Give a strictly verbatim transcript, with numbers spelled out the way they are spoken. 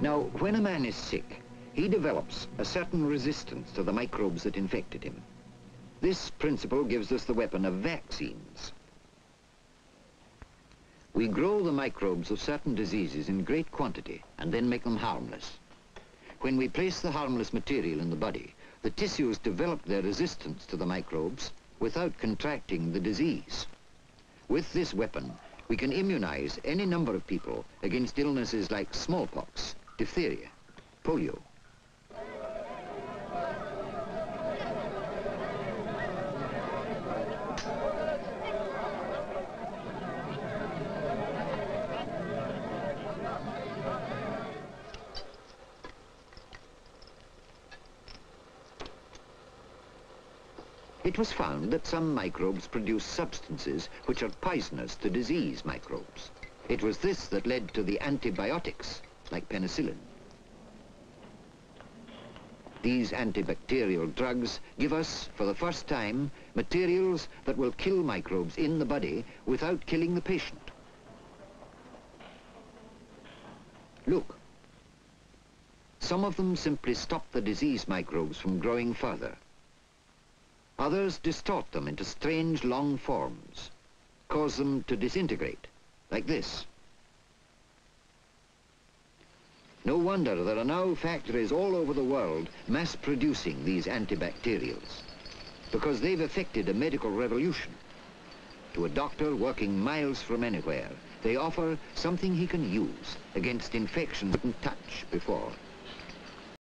Now, when a man is sick, he develops a certain resistance to the microbes that infected him. This principle gives us the weapon of vaccines. We grow the microbes of certain diseases in great quantity and then make them harmless. When we place the harmless material in the body, the tissues develop their resistance to the microbes without contracting the disease. With this weapon, we can immunize any number of people against illnesses like smallpox, diphtheria, polio. It was found that some microbes produce substances which are poisonous to disease microbes. It was this that led to the antibiotics, like penicillin. These antibacterial drugs give us, for the first time, materials that will kill microbes in the body without killing the patient. Look. Some of them simply stop the disease microbes from growing further. Others distort them into strange long forms, cause them to disintegrate, like this. No wonder there are now factories all over the world mass producing these antibacterials, because they've effected a medical revolution. To a doctor working miles from anywhere, they offer something he can use against infections he couldn't touch before.